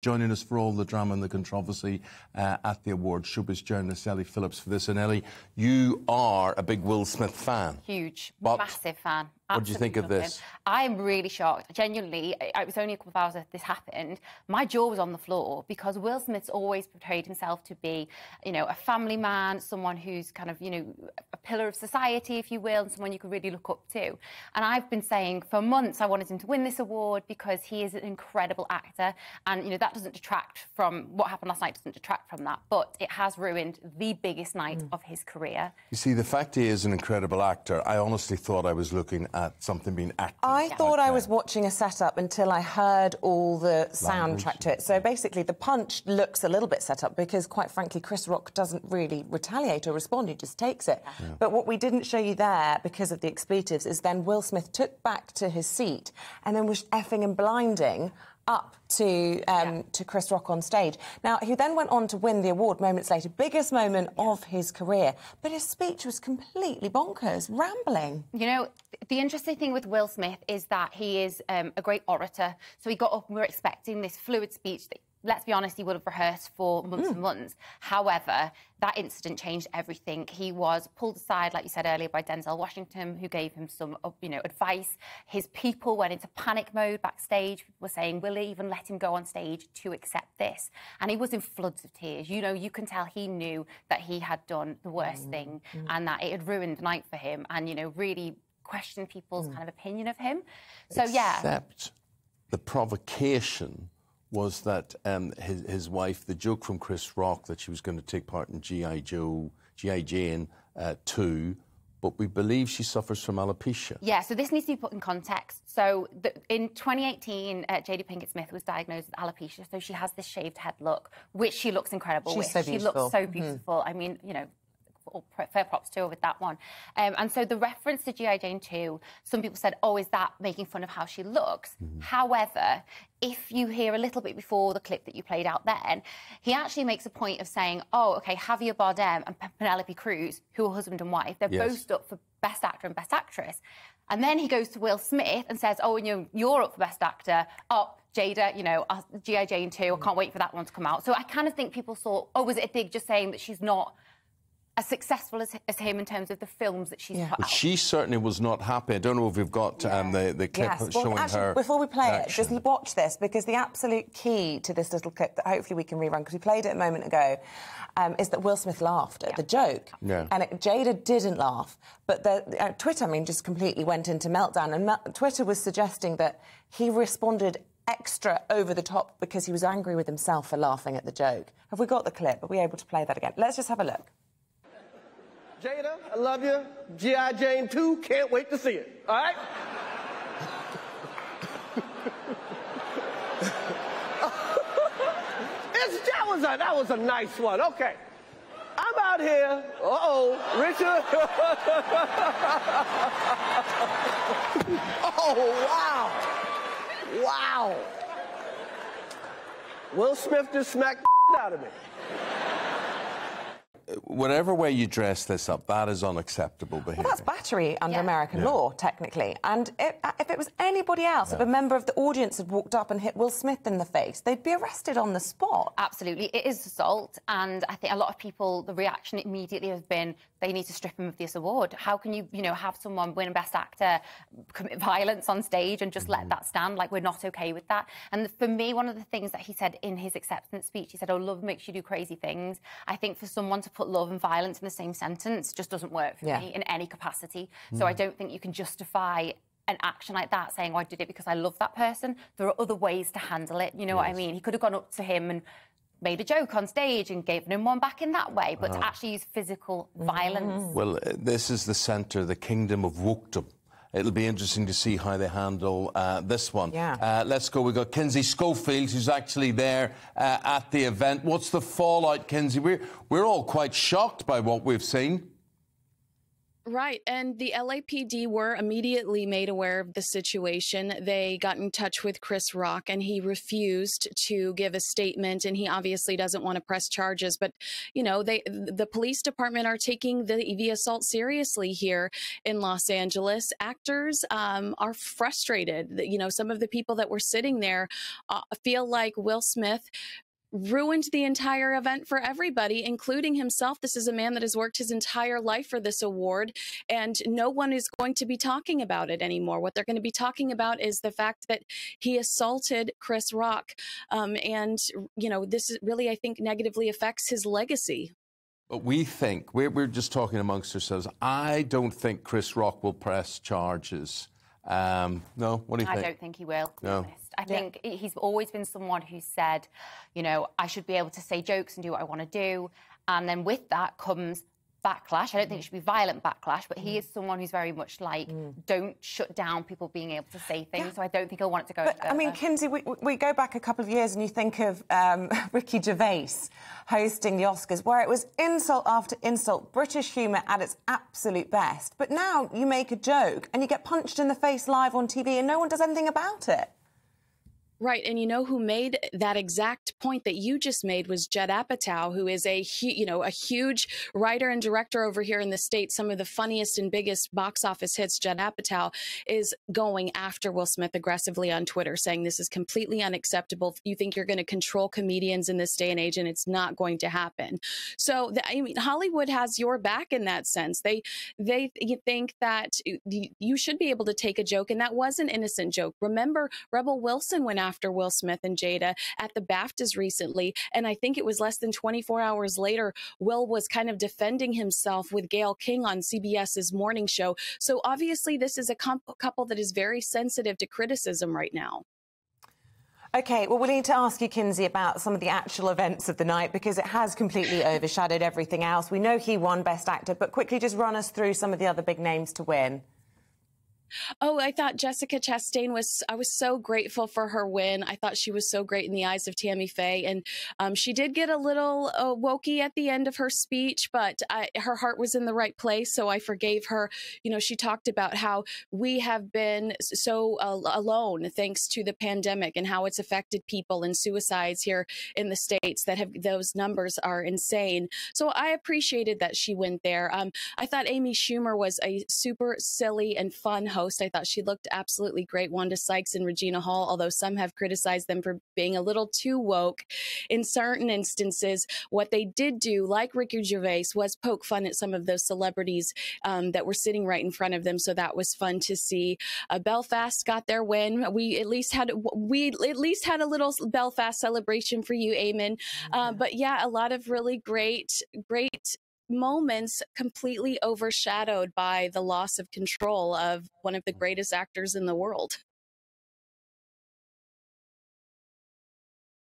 Joining us for all the drama and the controversy at the awards, showbiz journalist Ellie Phillips for this. And Ellie, you are a big Will Smith fan. Huge, but massive fan. Absolutely. What do you think of this? I'm really shocked. Genuinely, it was only a couple of hours after this happened. My jaw was on the floor because Will Smith's always portrayed himself to be, you know, a family man, someone who's kind of, you know, a pillar of society, if you will, and someone you could really look up to. And I've been saying for months I wanted him to win this award because he is an incredible actor, and you know that. That doesn't detract from what happened last night, doesn't detract from that, but it has ruined the biggest night of his career. You see, the fact he is an incredible actor, I honestly thought I was looking at something being acted. I thought I was watching a setup until I heard all the soundtrack to it. So basically, the punch looks a little bit set up because, quite frankly, Chris Rock doesn't really retaliate or respond, he just takes it. Yeah. But what we didn't show you there, because of the expletives, is then Will Smith took back to his seat and then was effing and blinding up to Chris Rock on stage. Now, he then went on to win the award moments later, biggest moment of his career. But his speech was completely bonkers, rambling. You know, the interesting thing with Will Smith is that he is a great orator. So he got up and we were expecting this fluid speech that, let's be honest, he would have rehearsed for months and months. However, that incident changed everything. He was pulled aside, like you said earlier, by Denzel Washington, who gave him some, you know, advice. His people went into panic mode backstage, were saying, will they even let him go on stage to accept this? And he was in floods of tears. You know, you can tell he knew that he had done the worst thing and that it had ruined the night for him and, you know, really questioned people's kind of opinion of him. So, Except the provocation was that his wife, the joke from Chris Rock that she was going to take part in G.I. Jane 2, but we believe she suffers from alopecia. Yeah, so this needs to be put in context. So in 2018, Jada Pinkett Smith was diagnosed with alopecia, so she has this shaved head look, which she looks incredible with. So she looks so beautiful. I mean, you know, fair props to her with that one. And so the reference to G.I. Jane 2, some people said, oh, is that making fun of how she looks? However, if you hear a little bit before the clip that you played out then, he actually makes a point of saying, oh, OK, Javier Bardem and Penelope Cruz, who are husband and wife, they're both up for Best Actor and Best Actress. And then he goes to Will Smith and says, oh, you're up for Best Actor. Oh, Jada, you know, G.I. Jane 2, I can't wait for that one to come out. So I kind of think people thought, oh, was it a dig just saying that she's not as successful as him in terms of the films that she's put out. She certainly was not happy. I don't know if we've got the clip showing her. Before we play it, just watch this, because the absolute key to this little clip that hopefully we can rerun, because we played it a moment ago, is that Will Smith laughed at the joke. And Jada didn't laugh. But the, Twitter, I mean, just completely went into meltdown. And Twitter was suggesting that he responded extra over the top because he was angry with himself for laughing at the joke. Have we got the clip? Are we able to play that again? Let's just have a look. Jada, I love you. G.I. Jane 2, can't wait to see it, all right? that was a nice one, okay. I'm out here, Richard. Oh, wow. Wow. Will Smith just smacked the out of me. Whatever way you dress this up, that is unacceptable behaviour. Well, that's battery under American law, technically. And if it was anybody else, if a member of the audience had walked up and hit Will Smith in the face, they'd be arrested on the spot. Absolutely. It is assault. And I think a lot of people, the reaction immediately has been, they need to strip him of this award. How can you, you know, have someone win Best Actor, commit violence on stage and just let that stand? Like, we're not OK with that. And for me, one of the things that he said in his acceptance speech, he said, oh, love makes you do crazy things. I think for someone to put love and violence in the same sentence just doesn't work for me in any capacity. So I don't think you can justify an action like that saying, oh, I did it because I love that person. There are other ways to handle it, you know what I mean? He could have gone up to him and made a joke on stage and gave him one back in that way, but to actually use physical violence. Well, this is the centre, the kingdom of wokedom. It'll be interesting to see how they handle this one. Let's go. We've got Kinsey Schofield, who's actually there at the event. What's the fallout, Kinsey? We're all quite shocked by what we've seen. Right. And the LAPD were immediately made aware of the situation. They got in touch with Chris Rock, and he refused to give a statement. And he obviously doesn't want to press charges. But, you know, the police department are taking the assault seriously here in Los Angeles. Actors are frustrated. You know, some of the people that were sitting there feel like Will Smith ruined the entire event for everybody, including himself. This is a man that has worked his entire life for this award, and no one is going to be talking about it anymore. What they're going to be talking about is the fact that he assaulted Chris Rock. And, you know, this really, I think, negatively affects his legacy. But we think, we're just talking amongst ourselves, I don't think Chris Rock will press charges. No, what do you think? I don't think he will. No. I think he's always been someone who said, you know, I should be able to say jokes and do what I want to do. And then with that comes backlash. I don't think it should be violent backlash, but he is someone who's very much like, don't shut down people being able to say things. Yeah. So I don't think he'll want it to go. But, I mean, Kinsey, we go back a couple of years and you think of Ricky Gervais hosting the Oscars, where it was insult after insult, British humour at its absolute best. But now you make a joke and you get punched in the face live on TV and no one does anything about it. Right. And you know who made that exact point that you just made was Judd Apatow, who is a huge writer and director over here in the States. Some of the funniest and biggest box office hits, Judd Apatow, is going after Will Smith aggressively on Twitter, saying this is completely unacceptable. You think you're going to control comedians in this day and age, and it's not going to happen. So, I mean, Hollywood has your back in that sense. You think that you should be able to take a joke, and that was an innocent joke. Remember, Rebel Wilson went out after Will Smith and Jada at the BAFTAs recently. And I think it was less than 24 hours later, Will was kind of defending himself with Gayle King on CBS's morning show. So obviously this is a couple that is very sensitive to criticism right now. OK, well, we need to ask you, Kinsey, about some of the actual events of the night, because it has completely overshadowed everything else. We know he won Best Actor, but quickly just run us through some of the other big names to win. Oh, I thought Jessica Chastain I was so grateful for her win. I thought she was so great in the eyes of Tammy Faye. And she did get a little wokey at the end of her speech, but her heart was in the right place. So I forgave her. You know, she talked about how we have been so alone thanks to the pandemic and how it's affected people and suicides here in the States that have those numbers are insane. So I appreciated that she went there. I thought Amy Schumer was a super silly and fun host. I thought she looked absolutely great. Wanda Sykes and Regina Hall, although some have criticized them for being a little too woke in certain instances. What they did do, like Ricky Gervais, was poke fun at some of those celebrities that were sitting right in front of them. So that was fun to see. Belfast got their win. We at least had a little Belfast celebration for you, Eamon. But yeah, a lot of really great moments completely overshadowed by the loss of control of one of the greatest actors in the world.